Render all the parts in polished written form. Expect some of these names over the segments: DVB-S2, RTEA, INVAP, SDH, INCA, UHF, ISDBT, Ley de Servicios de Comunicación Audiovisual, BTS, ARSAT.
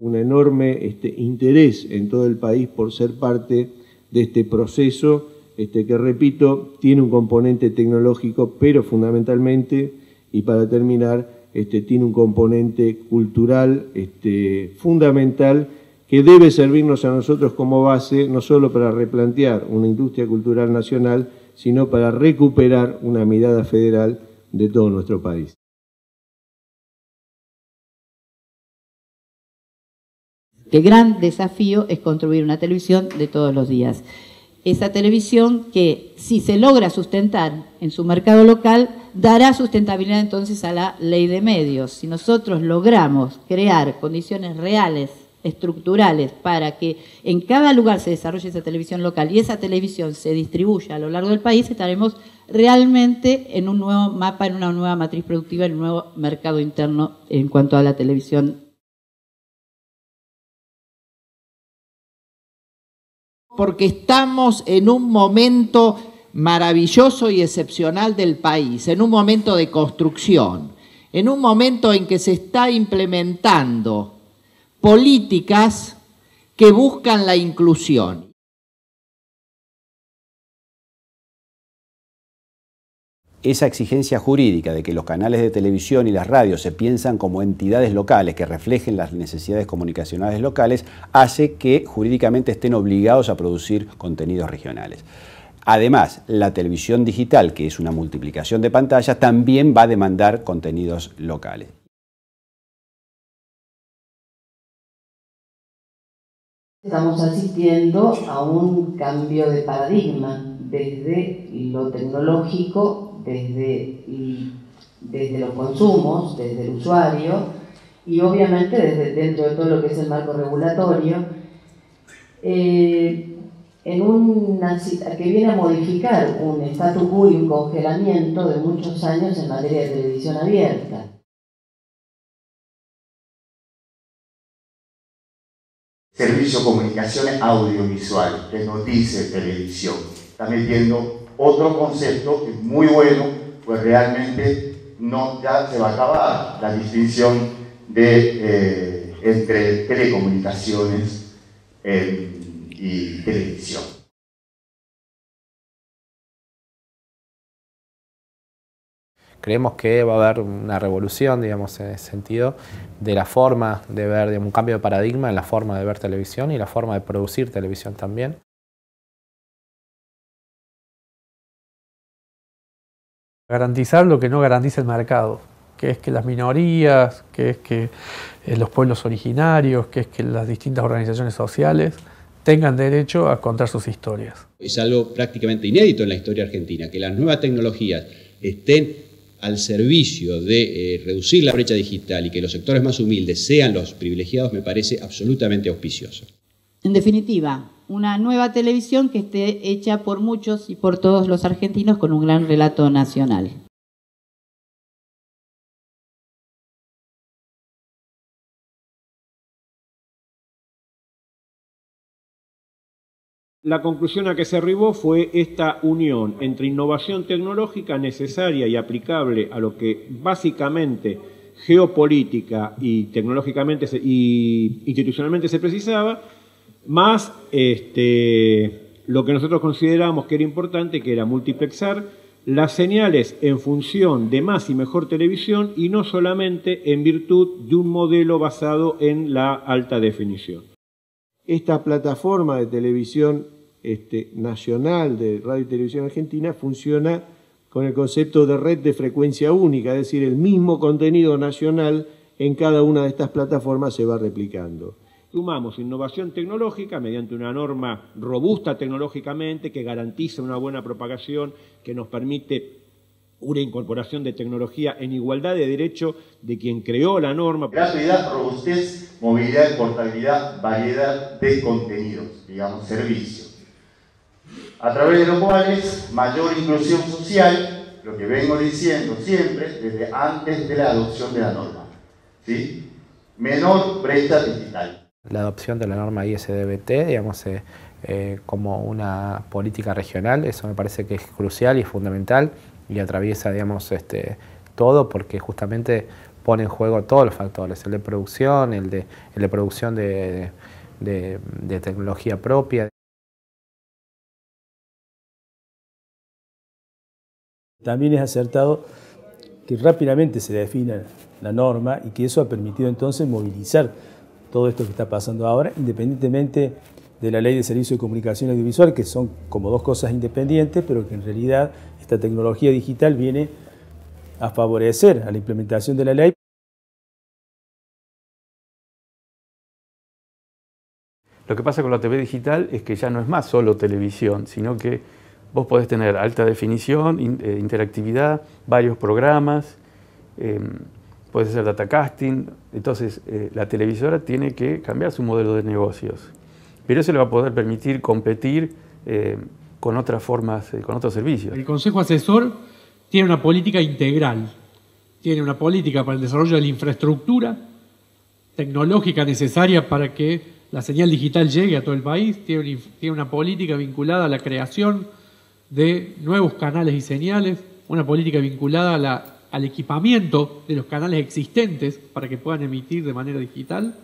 un enorme interés en todo el país por ser parte de este proceso, que repito, tiene un componente tecnológico, pero fundamentalmente, y para terminar, tiene un componente cultural fundamental que debe servirnos a nosotros como base, no solo para replantear una industria cultural nacional, sino para recuperar una mirada federal de todo nuestro país. El gran desafío es construir una televisión de todos los días. Esa televisión que, si se logra sustentar en su mercado local, dará sustentabilidad entonces a la ley de medios. Si nosotros logramos crear condiciones reales, estructurales, para que en cada lugar se desarrolle esa televisión local y esa televisión se distribuya a lo largo del país, estaremos realmente en un nuevo mapa, en una nueva matriz productiva, en un nuevo mercado interno en cuanto a la televisión. Porque estamos en un momento maravilloso y excepcional del país, en un momento de construcción, en un momento en que se está implementando políticas que buscan la inclusión. Esa exigencia jurídica de que los canales de televisión y las radios se piensan como entidades locales que reflejen las necesidades comunicacionales locales hace que jurídicamente estén obligados a producir contenidos regionales. Además, la televisión digital, que es una multiplicación de pantallas, también va a demandar contenidos locales. Estamos asistiendo a un cambio de paradigma desde lo tecnológico, desde los consumos, desde el usuario y obviamente desde dentro de todo lo que es el marco regulatorio, en una cita que viene a modificar un statu quo y un congelamiento de muchos años en materia de televisión abierta. Servicio comunicaciones audiovisual, que nos dice televisión. Está metiendo otro concepto que es muy bueno, pues realmente no, ya se va a acabar la distinción de, entre telecomunicaciones y televisión. Creemos que va a haber una revolución, digamos, en ese sentido, de la forma de ver, digamos, un cambio de paradigma en la forma de ver televisión y la forma de producir televisión también. Garantizar lo que no garantiza el mercado, que es que las minorías, que es que los pueblos originarios, que es que las distintas organizaciones sociales tengan derecho a contar sus historias. Es algo prácticamente inédito en la historia argentina, que las nuevas tecnologías estén al servicio de reducir la brecha digital y que los sectores más humildes sean los privilegiados, me parece absolutamente auspicioso. En definitiva, una nueva televisión que esté hecha por muchos y por todos los argentinos con un gran relato nacional. La conclusión a que se arribó fue esta unión entre innovación tecnológica necesaria y aplicable a lo que básicamente geopolítica y tecnológicamente y institucionalmente se precisaba, más lo que nosotros consideramos que era importante, que era multiplexar las señales en función de más y mejor televisión y no solamente en virtud de un modelo basado en la alta definición. Esta plataforma de televisión nacional de Radio y Televisión Argentina funciona con el concepto de red de frecuencia única, es decir, el mismo contenido nacional en cada una de estas plataformas se va replicando. Sumamos innovación tecnológica mediante una norma robusta tecnológicamente que garantiza una buena propagación, que nos permite una incorporación de tecnología en igualdad de derecho de quien creó la norma. Gratuidad, robustez, movilidad, portabilidad, variedad de contenidos, digamos, servicios. A través de los cuales, mayor inclusión social, lo que vengo diciendo siempre desde antes de la adopción de la norma. ¿Sí? Menor brecha digital. La adopción de la norma ISDBT, digamos, como una política regional, eso me parece que es crucial y fundamental. Y atraviesa, digamos, todo porque justamente pone en juego todos los factores, el de producción, el de producción de tecnología propia. También es acertado que rápidamente se defina la norma y que eso ha permitido entonces movilizar todo esto que está pasando ahora, independientemente de la Ley de Servicios de Comunicación Audiovisual, que son como dos cosas independientes, pero que en realidad esta tecnología digital viene a favorecer a la implementación de la ley. Lo que pasa con la TV digital es que ya no es más solo televisión, sino que vos podés tener alta definición, interactividad, varios programas, podés hacer data casting. Entonces la televisora tiene que cambiar su modelo de negocios, pero eso le va a poder permitir competir con otras formas, con otros servicios. El Consejo Asesor tiene una política integral, tiene una política para el desarrollo de la infraestructura tecnológica necesaria para que la señal digital llegue a todo el país, tiene una política vinculada a la creación de nuevos canales y señales, una política vinculada a al equipamiento de los canales existentes para que puedan emitir de manera digital,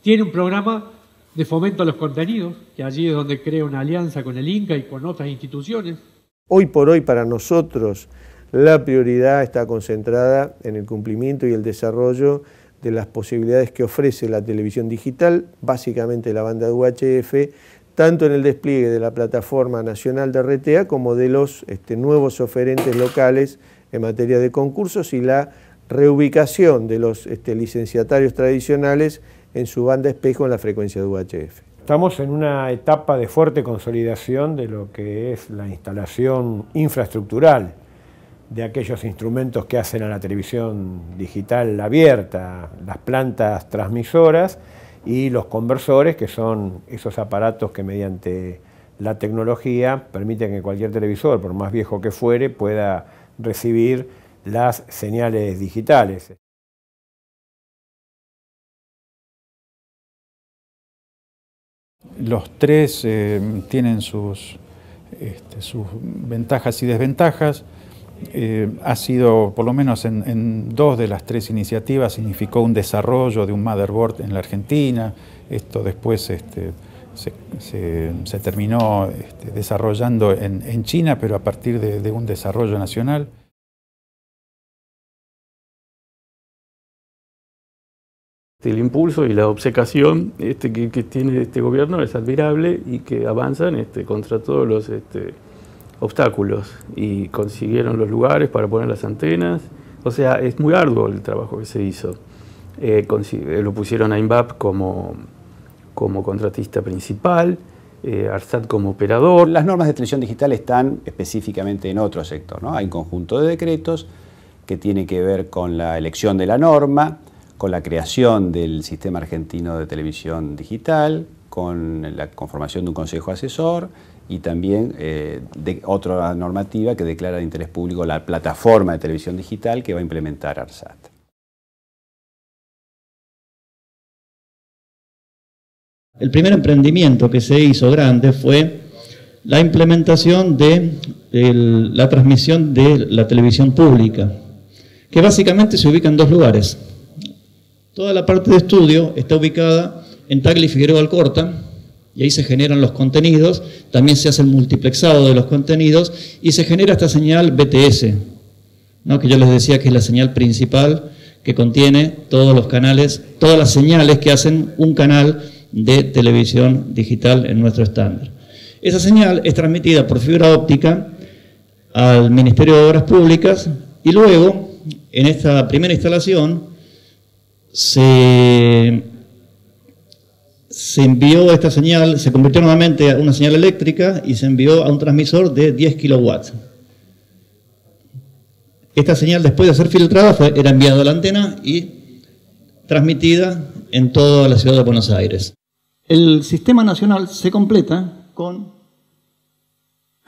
tiene un programa de fomento a los contenidos, que allí es donde crea una alianza con el INCA y con otras instituciones. Hoy por hoy para nosotros la prioridad está concentrada en el cumplimiento y el desarrollo de las posibilidades que ofrece la televisión digital, básicamente la banda de UHF, tanto en el despliegue de la plataforma nacional de RTEA como de los nuevos oferentes locales en materia de concursos y la reubicación de los licenciatarios tradicionales en su banda espejo en la frecuencia de UHF. Estamos en una etapa de fuerte consolidación de lo que es la instalación infraestructural de aquellos instrumentos que hacen a la televisión digital abierta, las plantas transmisoras y los conversores, que son esos aparatos que mediante la tecnología permiten que cualquier televisor, por más viejo que fuere, pueda recibir las señales digitales. Los tres tienen sus ventajas y desventajas. Ha sido, por lo menos en dos de las tres iniciativas, significó un desarrollo de un motherboard en la Argentina. Esto después se terminó desarrollando en China, pero a partir de un desarrollo nacional. El impulso y la obcecación que tiene este gobierno es admirable y que avanzan contra todos los obstáculos, y consiguieron los lugares para poner las antenas. O sea, es muy arduo el trabajo que se hizo. Lo pusieron a INVAP como contratista principal, ARSAT como operador. Las normas de televisión digital están específicamente en otro sector, ¿no? Hay un conjunto de decretos que tiene que ver con la elección de la norma, con la creación del Sistema Argentino de Televisión Digital, con la conformación de un consejo asesor y también de otra normativa que declara de interés público la plataforma de televisión digital que va a implementar ARSAT. El primer emprendimiento que se hizo grande fue la implementación de la transmisión de la televisión pública, que básicamente se ubica en dos lugares. Toda la parte de estudio está ubicada en Tagle y Figueroa Alcorta, y ahí se generan los contenidos, también se hace el multiplexado de los contenidos y se genera esta señal BTS, ¿no? Que yo les decía que es la señal principal que contiene todos los canales, todas las señales que hacen un canal de televisión digital en nuestro estándar. Esa señal es transmitida por fibra óptica al Ministerio de Obras Públicas y luego, en esta primera instalación, se envió esta señal, se convirtió nuevamente en una señal eléctrica y se envió a un transmisor de 10 kilowatts. Esta señal, después de ser filtrada, era enviada a la antena y transmitida en toda la ciudad de Buenos Aires. El sistema nacional se completa con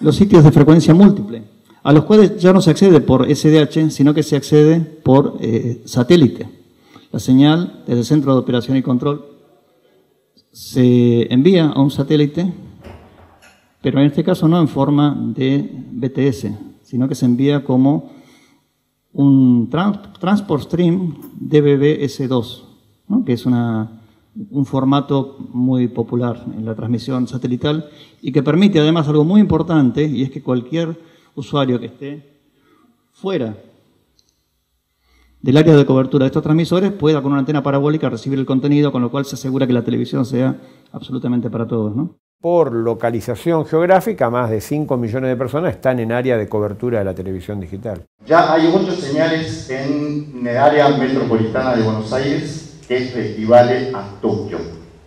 los sitios de frecuencia múltiple, a los cuales ya no se accede por SDH, sino que se accede por satélite. La señal desde el Centro de Operación y Control se envía a un satélite, pero en este caso no en forma de BTS, sino que se envía como un transport stream DVB-S2, ¿no?, que es un formato muy popular en la transmisión satelital y que permite además algo muy importante, y es que cualquier usuario que esté fuera del área de cobertura de estos transmisores pueda con una antena parabólica recibir el contenido, con lo cual se asegura que la televisión sea absolutamente para todos, ¿no? Por localización geográfica, más de 5 millones de personas están en área de cobertura de la televisión digital. Ya hay 8 señales en el área metropolitana de Buenos Aires, que equivale a Tokio.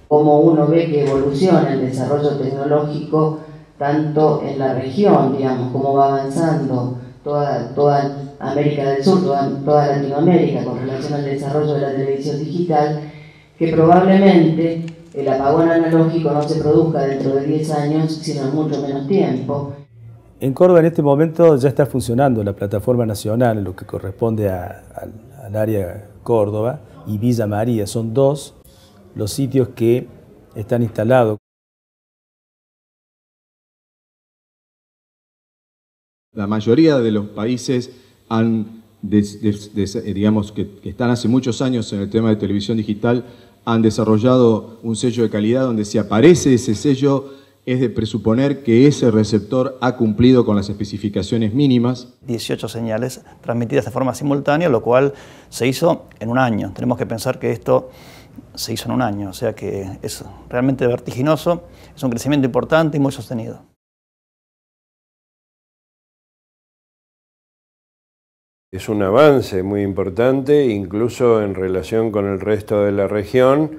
Como uno ve que evoluciona el desarrollo tecnológico, tanto en la región, digamos, cómo va avanzando toda América del Sur, toda Latinoamérica, con relación al desarrollo de la televisión digital, que probablemente el apagón analógico no se produzca dentro de 10 años, sino en mucho menos tiempo. En Córdoba en este momento ya está funcionando la plataforma nacional, lo que corresponde al área Córdoba y Villa María. Son 2 los sitios que están instalados. La mayoría de los países digamos que están hace muchos años en el tema de televisión digital, han desarrollado un sello de calidad donde si aparece ese sello es de presuponer que ese receptor ha cumplido con las especificaciones mínimas. 18 señales transmitidas de forma simultánea, lo cual se hizo en un año. Tenemos que pensar que esto se hizo en un año, o sea que es realmente vertiginoso, es un crecimiento importante y muy sostenido. Es un avance muy importante, incluso en relación con el resto de la región,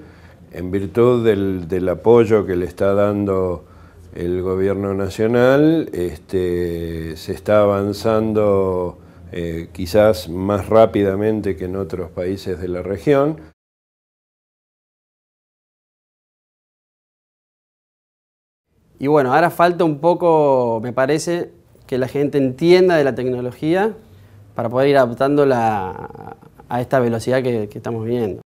en virtud del apoyo que le está dando el gobierno nacional. Se está avanzando quizás más rápidamente que en otros países de la región. Y bueno, ahora falta un poco, me parece, que la gente entienda de la tecnología para poder ir adaptándola a esta velocidad que estamos viviendo.